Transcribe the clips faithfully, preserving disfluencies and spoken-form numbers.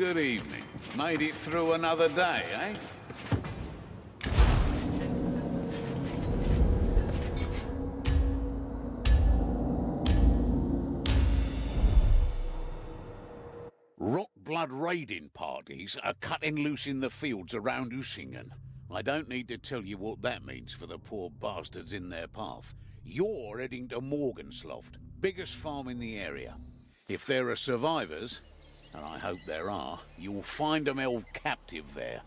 Good evening. Made it through another day, eh? Rock blood raiding parties are cutting loose in the fields around Usingen. I don't need to tell you what that means for the poor bastards in their path. You're heading to Morgensloft, biggest farm in the area. If there are survivors, and I hope there are, you'll find them held captive there.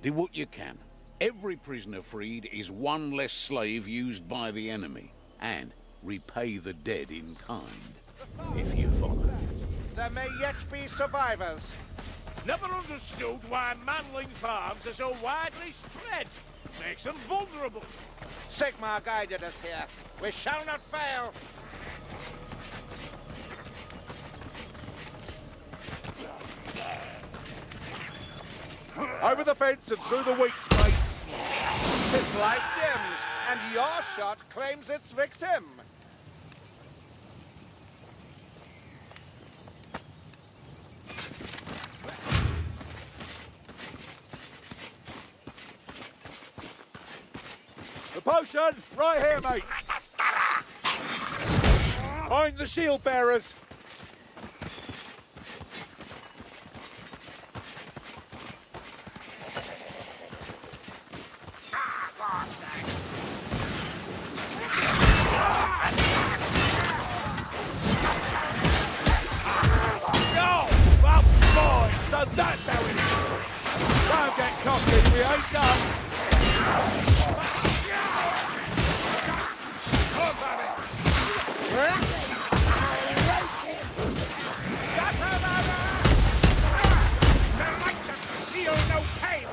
Do what you can. Every prisoner freed is one less slave used by the enemy, and repay the dead in kind, if you follow. There may yet be survivors. Never understood why manling farms are so widely spread. Makes them vulnerable. Sigmar guided us here. We shall not fail. Over the fence and through the wheat space. His light dims, and your shot claims its victim. The potion, right here, mate. Find the shield bearers. That's how it is! Don't get cocky, we ain't done! The righteous feel no pain!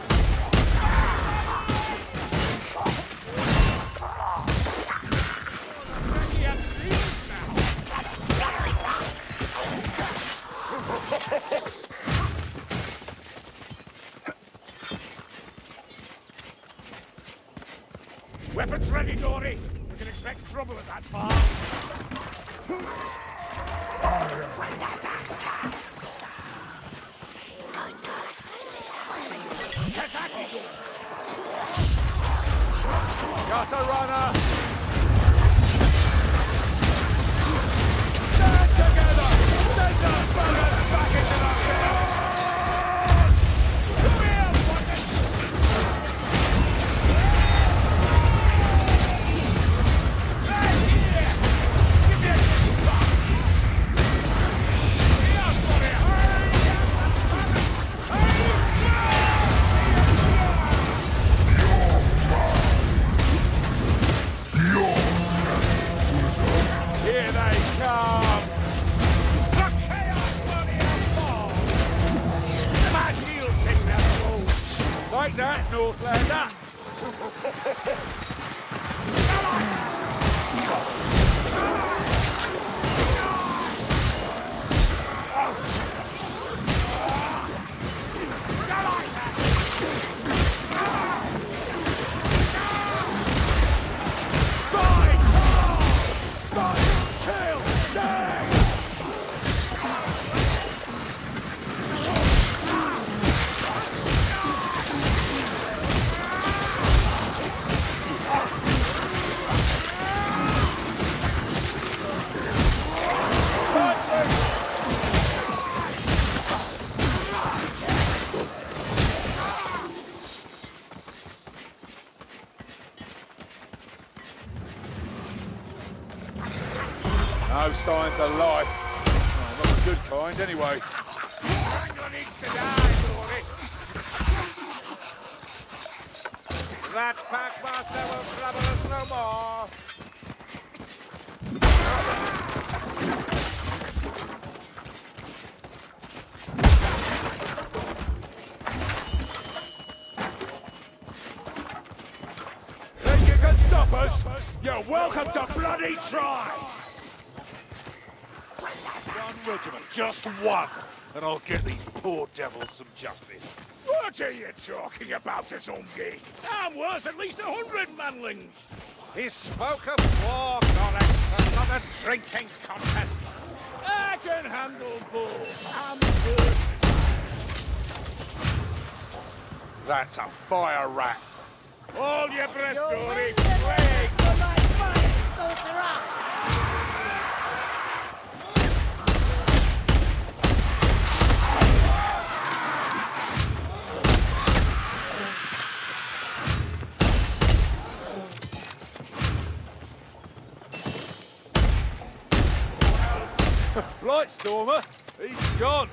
Weapons ready, Dory. We can expect trouble at that farm. Got a runner. Stand together. Send our brothers back into the field. Come here, fuckers. That Northlander! Signs of life. Oh, not a good kind, anyway. Hang on in today, Dory. That packmaster will trouble us no more. Think you can stop us? You're welcome to bloody try. Regiment, just one, and I'll get these poor devils some justice. What are you talking about, Atomge? I'm worth at least a hundred manlings. He spoke of war, Alex, another drinking contest. I can handle both. I'm good. That's a fire rat. Hold your breath, Dory. Plague! Stormer, he's gone.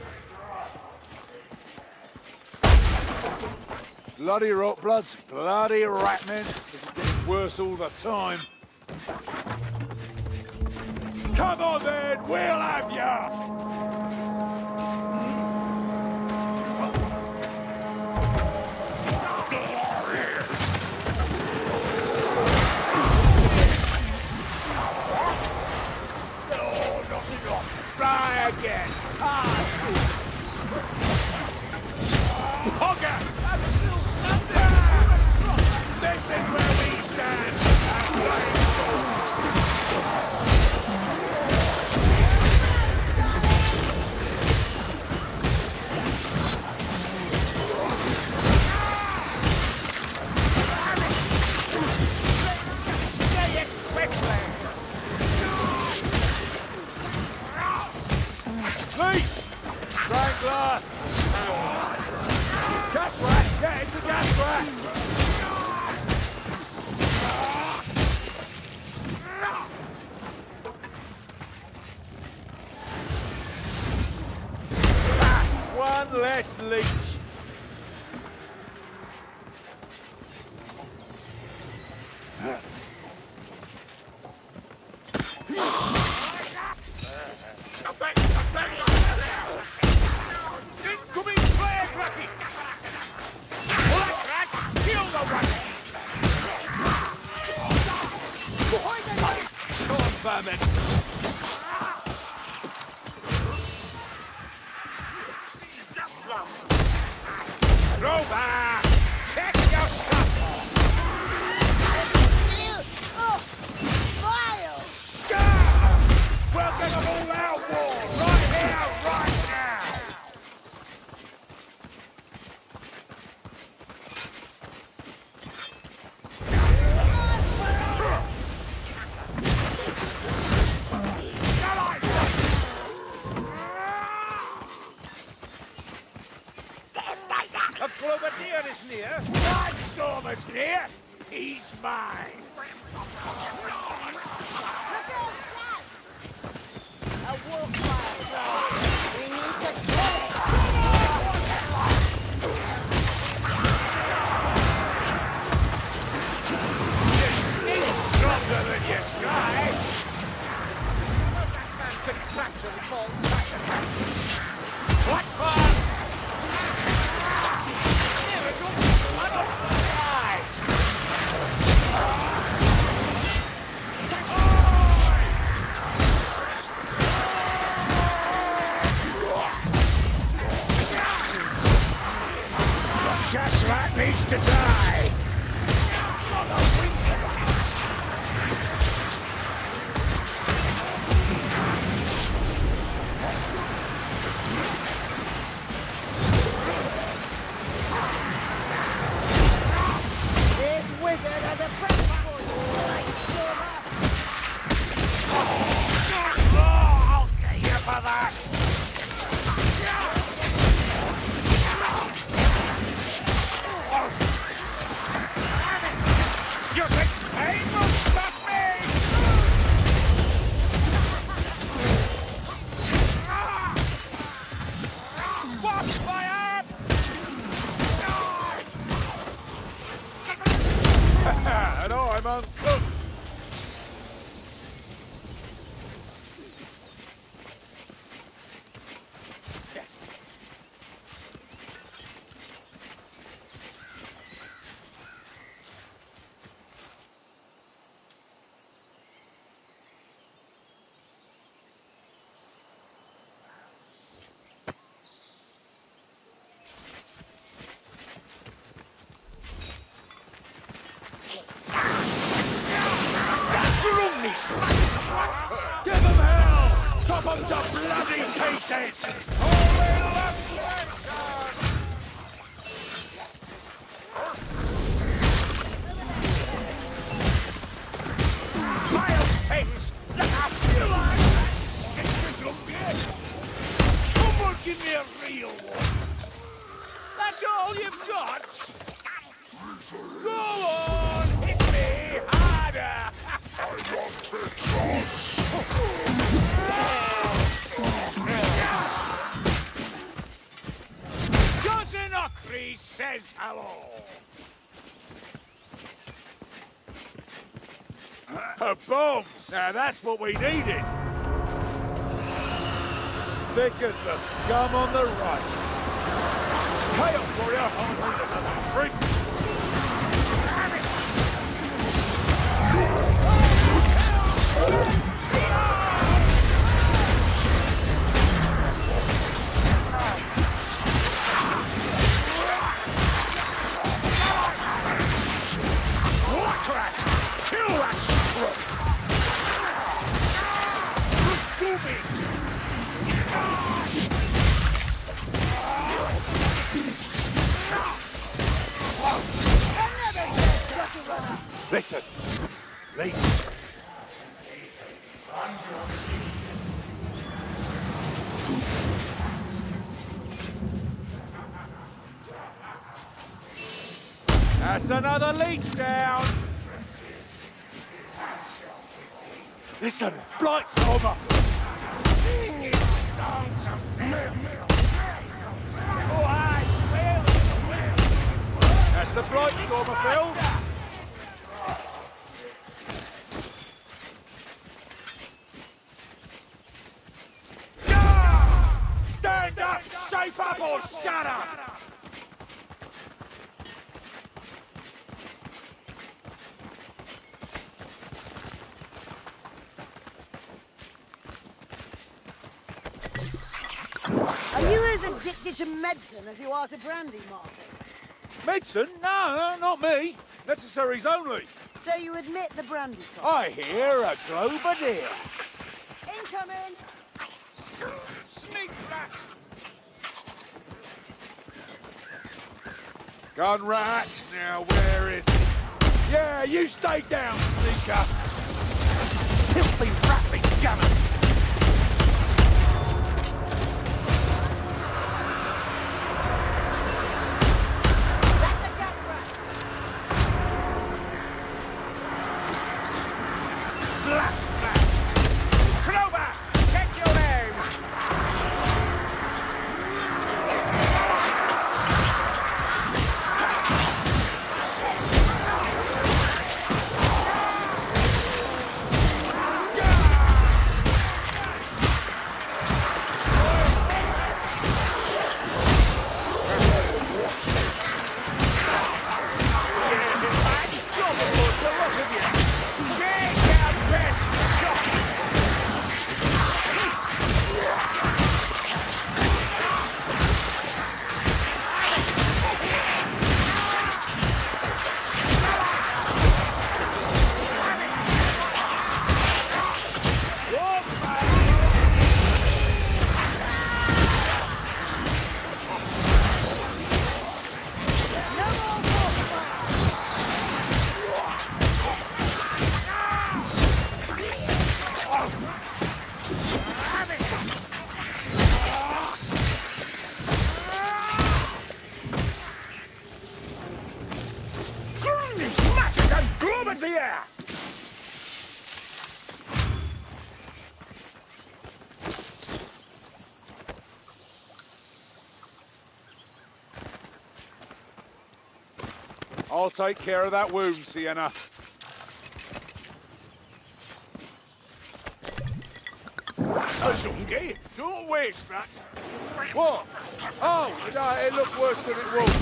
Bloody rotbloods, bloody ratmen. It gets worse all the time. Come on then, we'll have ya! Again. Ah. Hogger! I'm still standing! This is where we stand! Gas rat! Yeah, it's a gas rat! One less leech! Give them hell! Chop them to bloody pieces! All in left, left, the real one. That's all you've got? Go on, hit me harder. I want to touch. Cousin Ockery says hello. A bomb! Now that's what we needed! Thick as the scum on the right. Hail for your heart, another freak! Listen, ladies. That's another leech down. Listen, Blightstormer. Sing it, songs of oh, aye, Phil. That's the Blightstormer, Phil. Shape up or shut up! Are you as addicted to medicine as you are to brandy, Marcus? Medicine? No, not me. Necessaries only. So you admit the brandy cost? I hear a Glover deer. Incoming! Sneak back! Gun rat! Now where is it? Yeah, you stay down, sneaker! Filthy, rattling gunners! That's a gun rat! Slap! I'll take care of that wound, Sienna. Usingen, don't waste that. What? Oh, no, it looked worse than it was.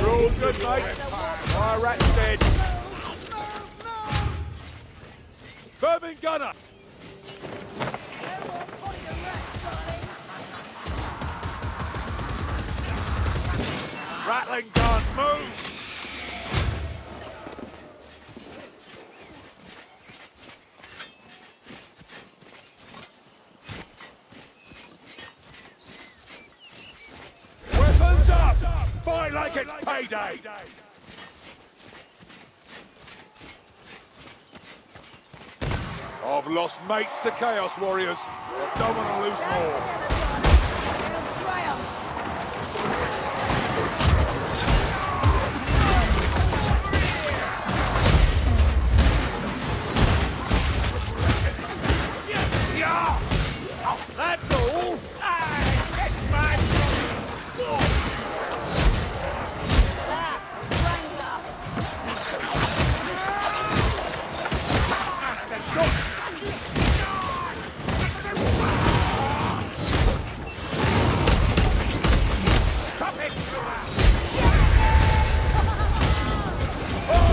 You're all good, mate. My rat's dead. Vermin gunner. Rattling gun, move. Fight like it's payday! I've lost mates to Chaos Warriors. I don't want to lose more. That's all. I get my stop it! All right! Come on!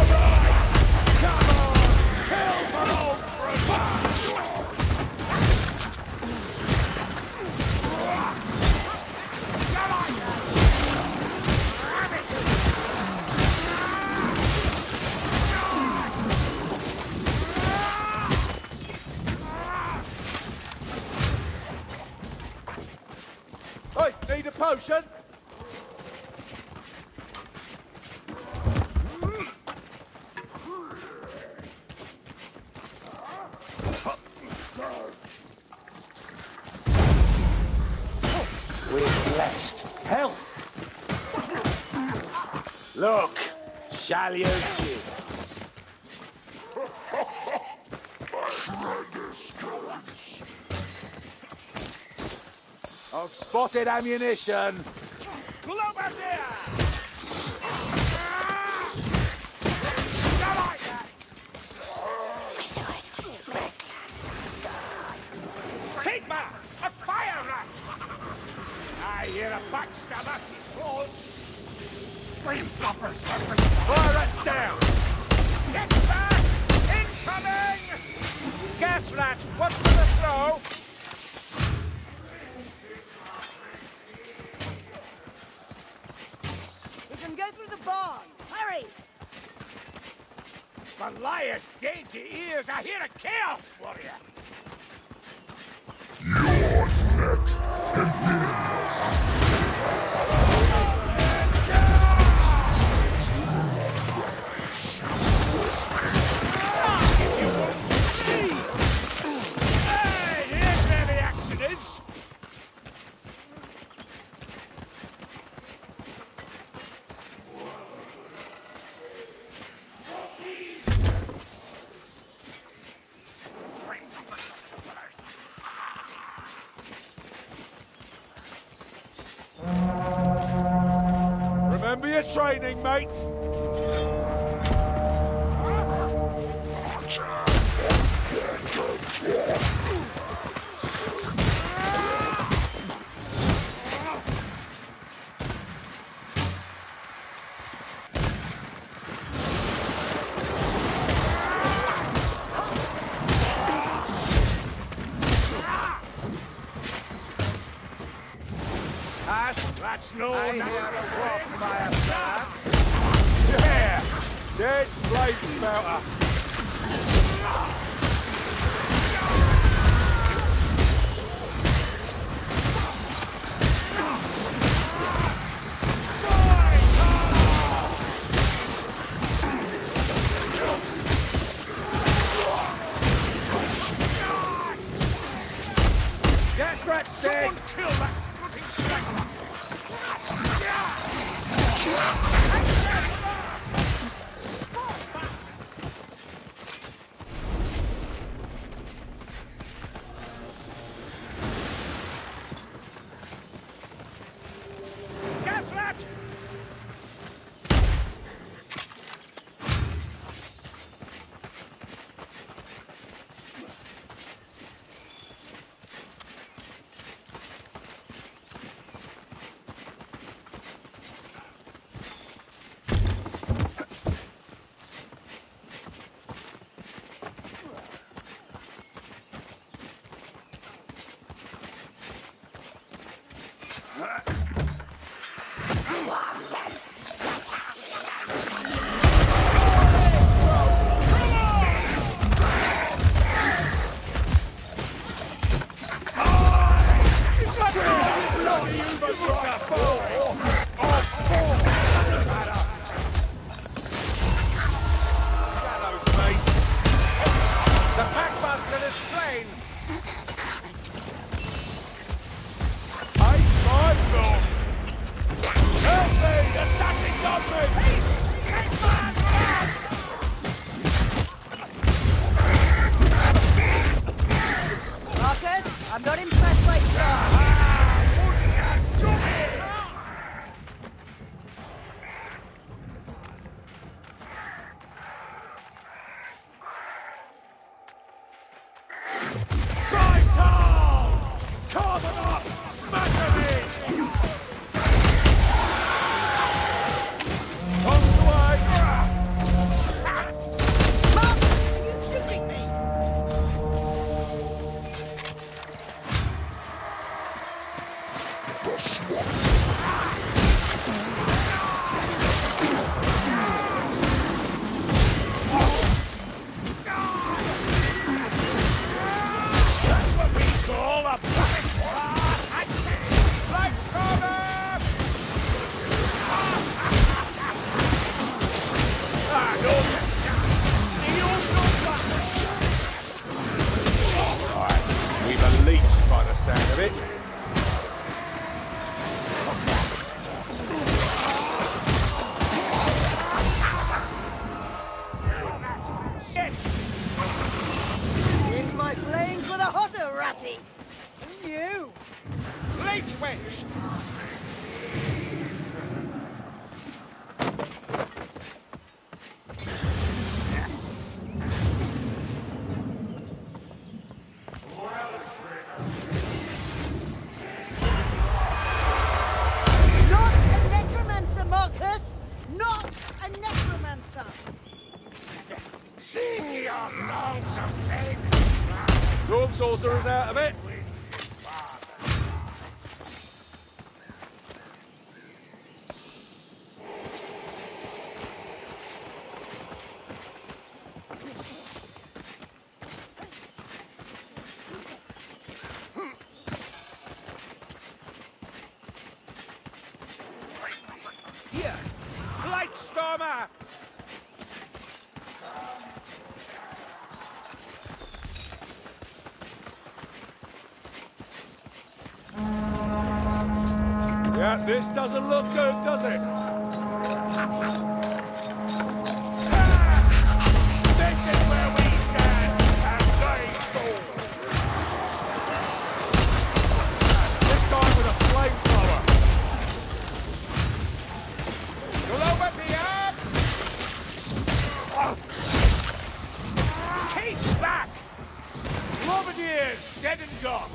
Kill for old Kruber! Need a potion? We're blessed. Help! Look, shall you give us? My friend is going. I've spotted ammunition! Glover there! Sigmar! A fire rat! I hear a backstabber! Scream flopper! Fire rat's down! Get back! Incoming! Gas rat! What's for the throw? Go through the barn! Hurry! The liar's dainty ears are here to kill, warrior! You're next, and me! Training, mates! That's no I natural. Yeah! Dead blade smelter. Gas rat's dead! Someone kill that fucking straggler! Help me! Sorcerer's out of it. Here, Blightstormer. This doesn't look good, does it? This is where we stand, and they fall. This guy with a flamethrower. Glover beyond! Keep back! Grenadiers, dead and gone.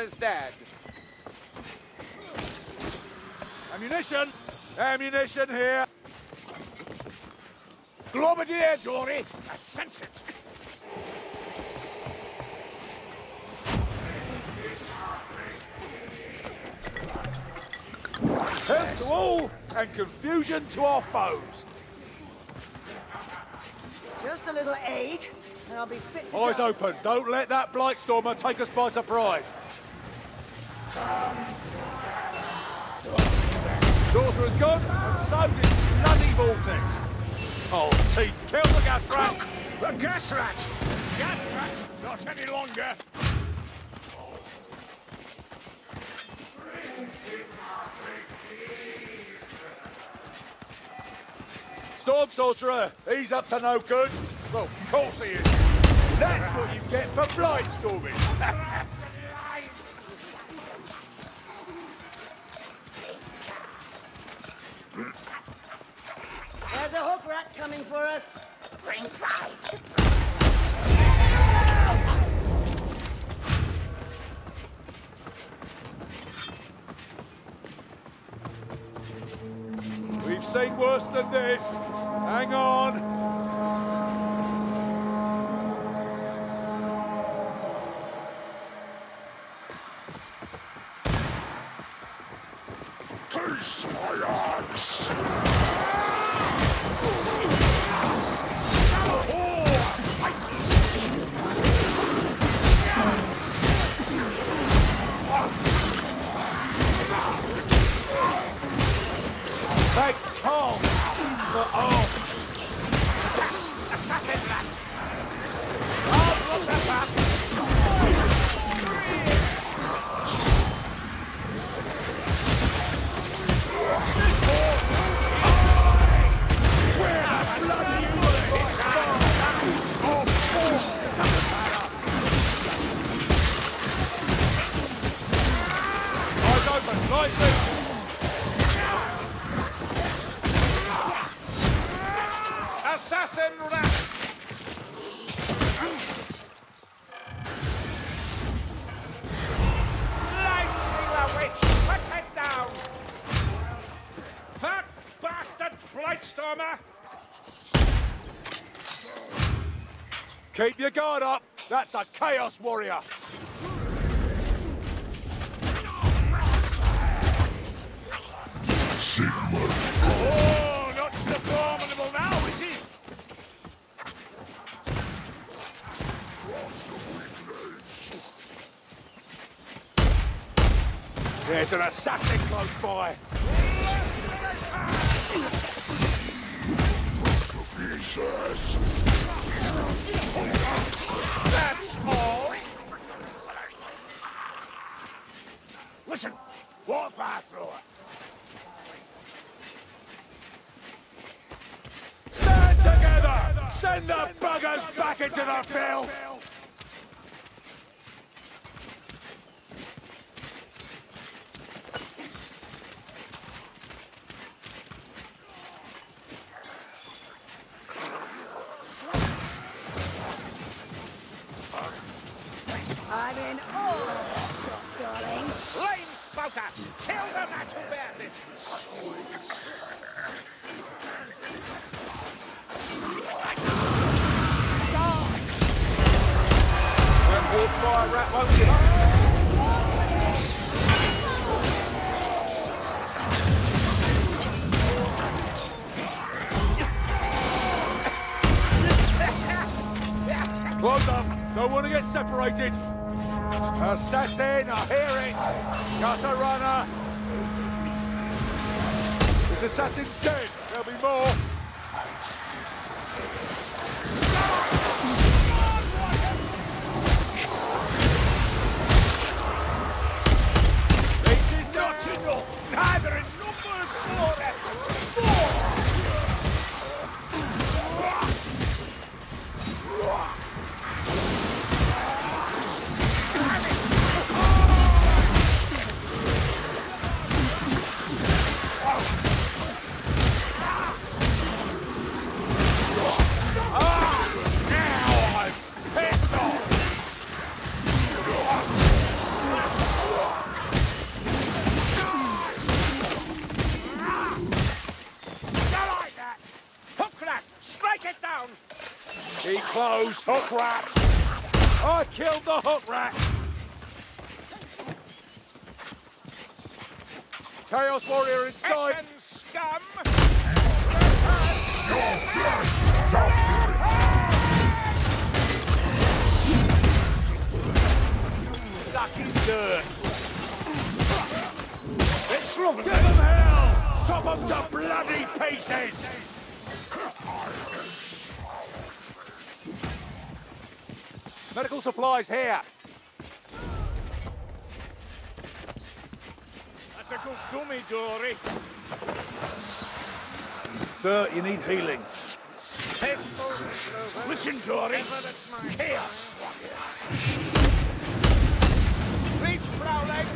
Is dead. Ammunition! Ammunition here! Glomadier, Dory! I sense it! Health to all, and confusion to our foes! Just a little aid, and I'll be fit to Eyes go. Open! Don't let that Blightstormer take us by surprise! Daughter is gone, and so is bloody Vortex. Oh, T, kill the gas rat! The gas rat! Gas rat! Not any longer! Storm Sorcerer, he's up to no good. Well, of course he is. That's what you get for blightstorming. There's a hook rat coming for us. Bring fries. I've seen worse than this. Hang on. Keep your guard up. That's a Chaos Warrior. Sigmar. Oh, not so formidable now, is it? There's an assassin close by. Jesus. That's all. Listen, walk by through it. Stand together! Send the buggers back into the field! Separated. Assassin, I hear it. Got a runner. This assassin's dead. There'll be more. This is not enough. Neither is numbers nor effort. More. Close, hook rat! I killed the hook rat! Chaos Warrior inside! Essen scum! Your blood shall be! Stuck in dirt! It's lovely! Give them hell! Chop them to bloody pieces! Medical supplies here. That's a good gummy, Dory. Sir, you need healing. Listen, Dory. Here. Reach, Browling.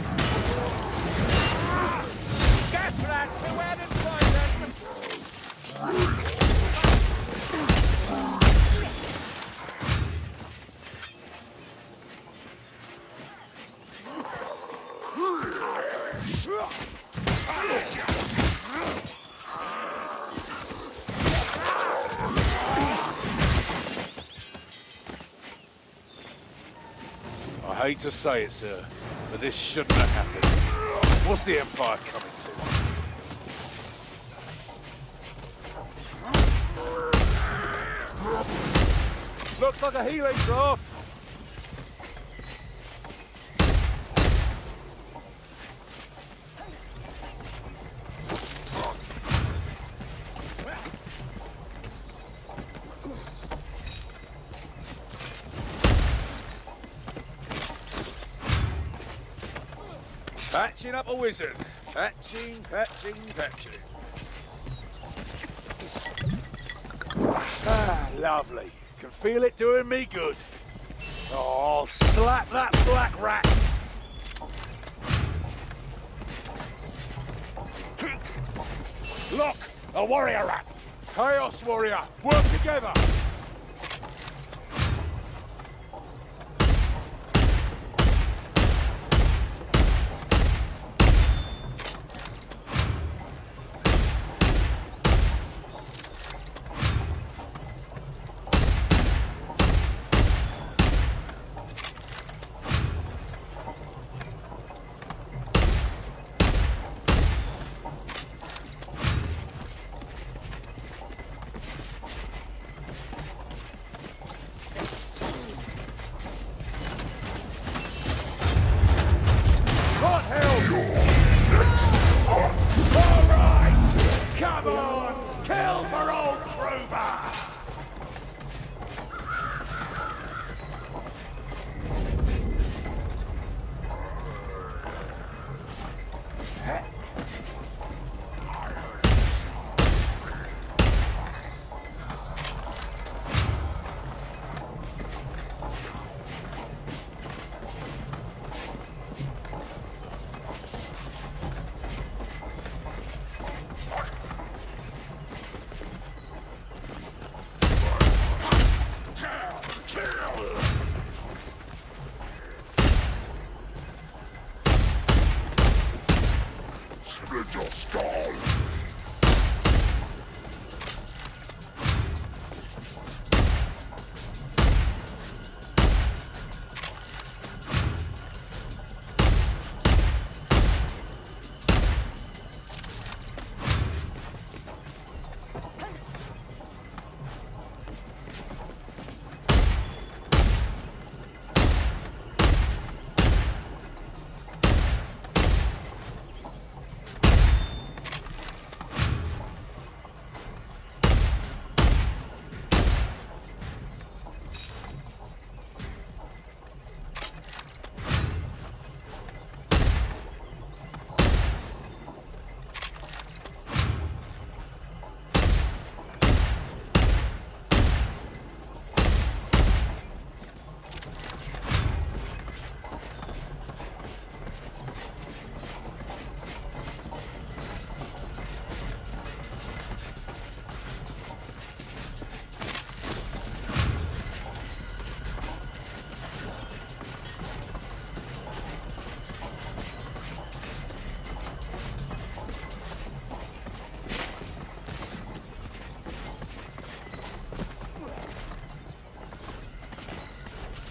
Gas rat, beware the poison. hate to say it, sir, but this shouldn't have happened. What's the Empire coming to? Looks like a healing draft. Patching up a wizard. Patching, patching, patching. Ah, lovely. Can feel it doing me good. Oh, I'll slap that black rat. Look, a warrior rat. Chaos warrior, work together.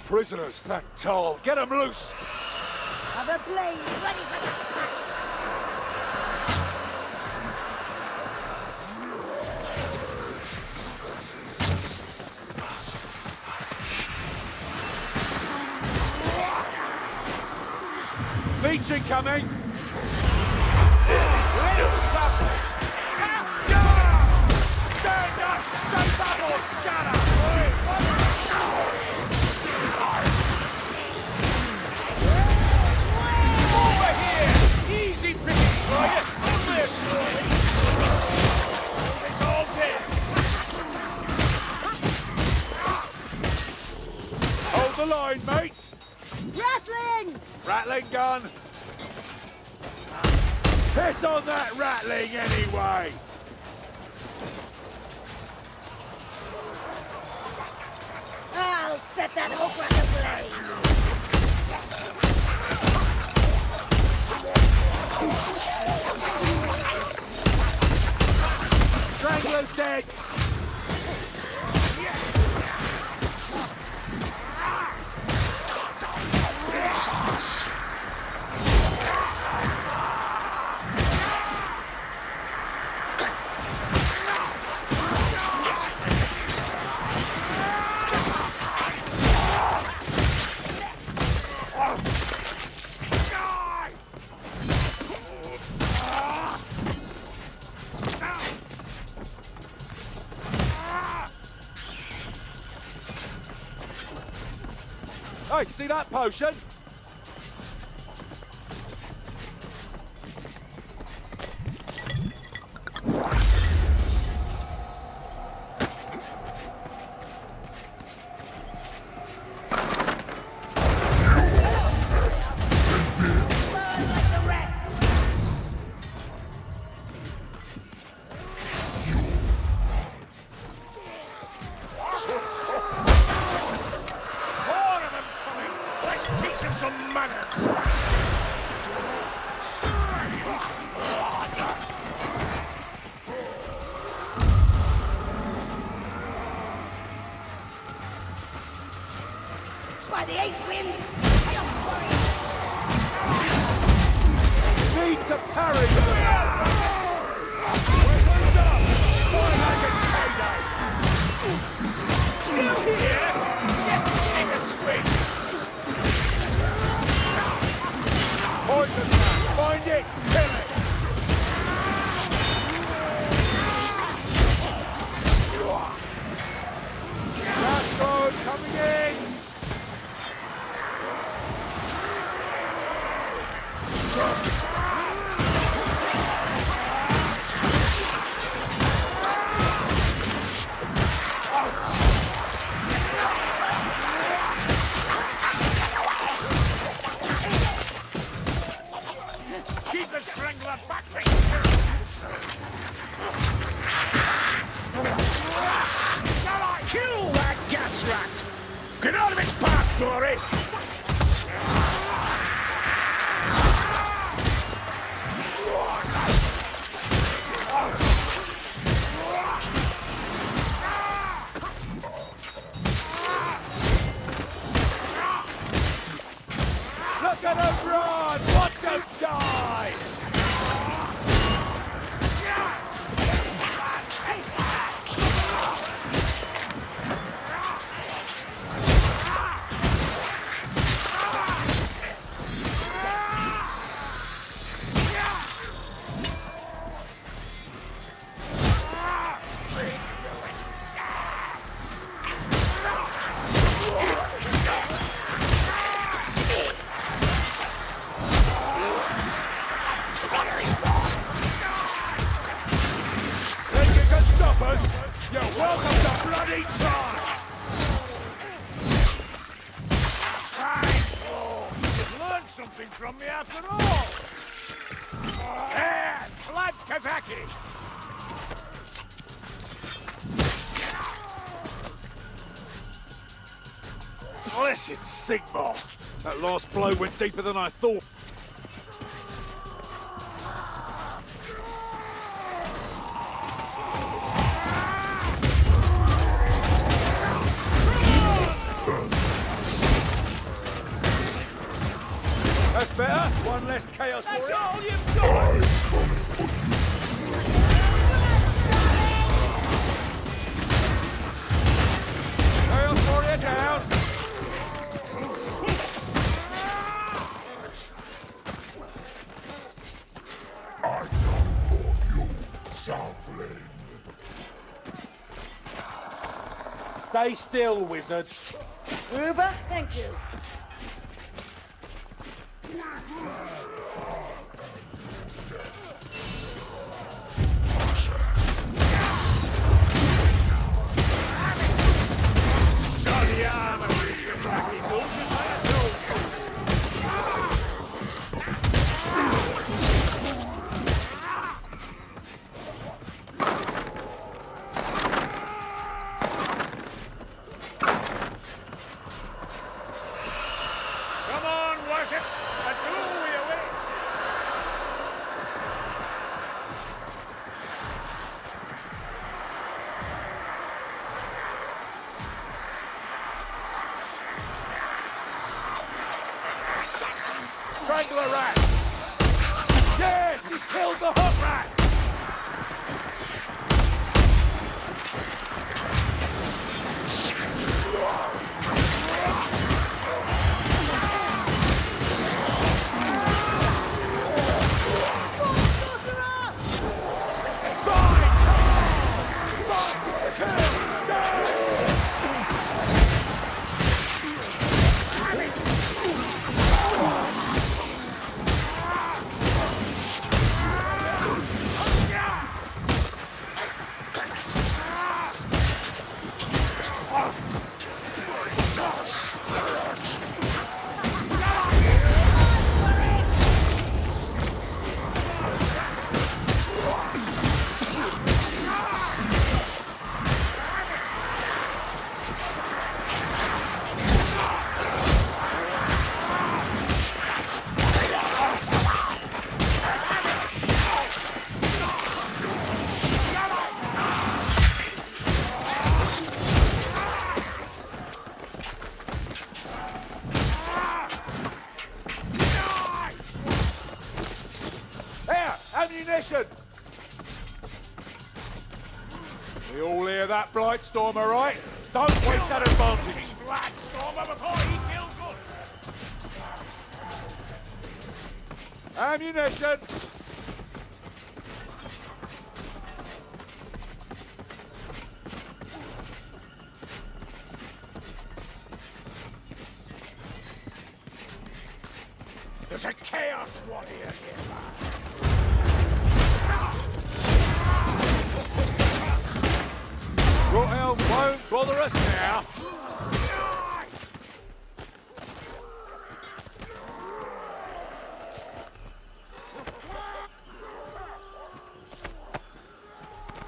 Prisoners, that tall. Get them loose! Have a blade ready for the fight! Leech incoming! Stand up! Stand up or shut up! Hold the line, mates! Rattling! Rattling gun! Piss on that rattling anyway! I'll set that hook on the blaze! Strangler's dead! Yeah. away. See that potion? Blessed Sigmar! That last blow went deeper than I thought. That's better. One less chaos warrior. That's all you've got! I'm coming for you. Chaos warrior down! Stay still, wizard. Kruber, thank you. Kill We all hear that, Blightstormer, right? Don't waste that advantage. Blightstormer before he kills good. Ammunition. There's a chaos one here, here. Rotel won't bother us now.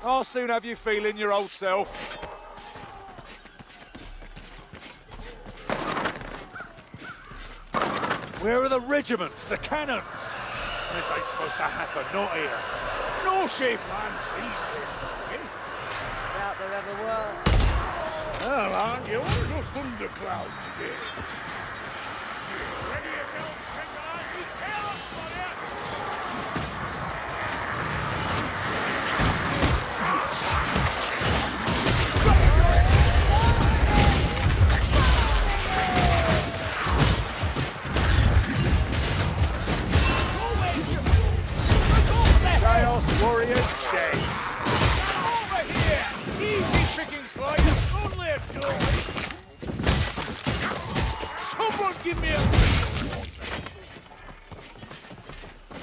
I'll soon have you feeling your old self. Where are the regiments, the cannons? This ain't supposed to happen, not here. No safe lands, these ever were. Well, aren't you? What a thundercloud today. Ready yourself, Sigmar. Be careful, buddy. Chaos Warriors dead. Someone give me a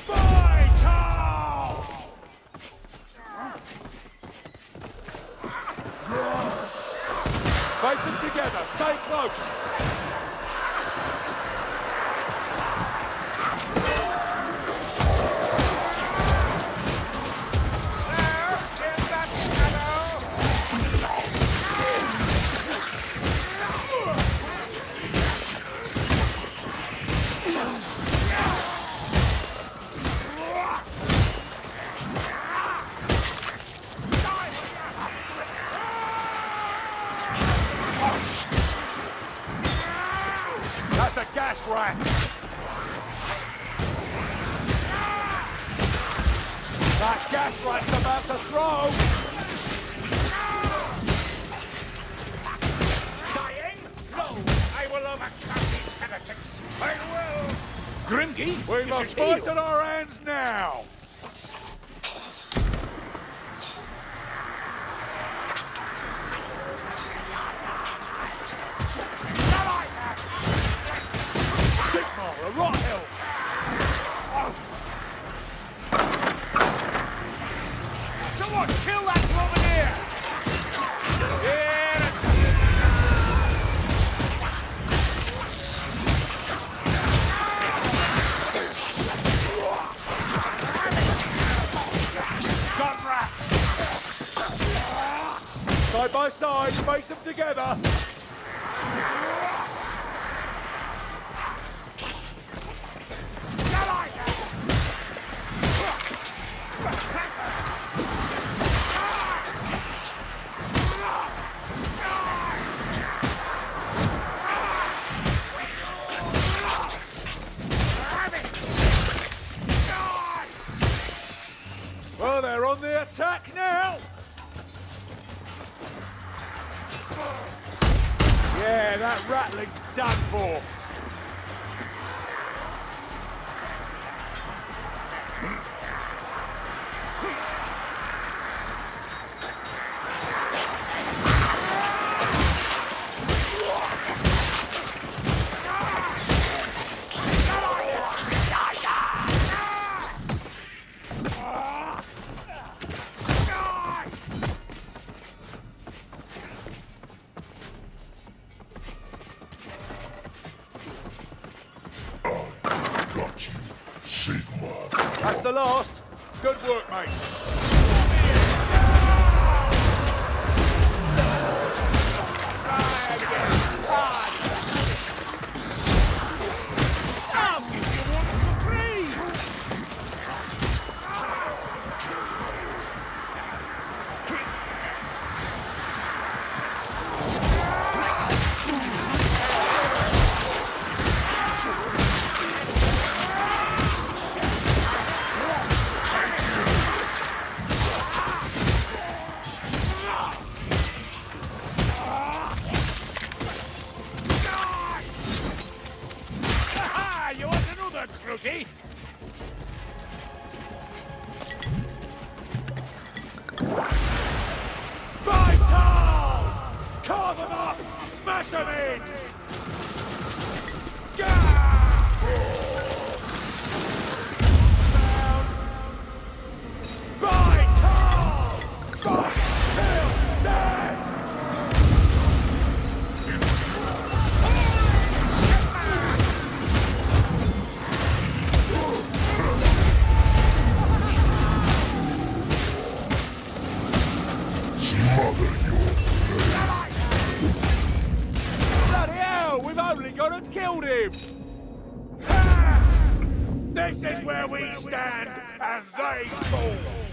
vital! Face them together, stay close! Face them together. Well, they're on the attack now. Yeah, that rattling's done for. smother your face. Bloody hell, we've only gone and killed him! Ah! This is where we stand, and they fall!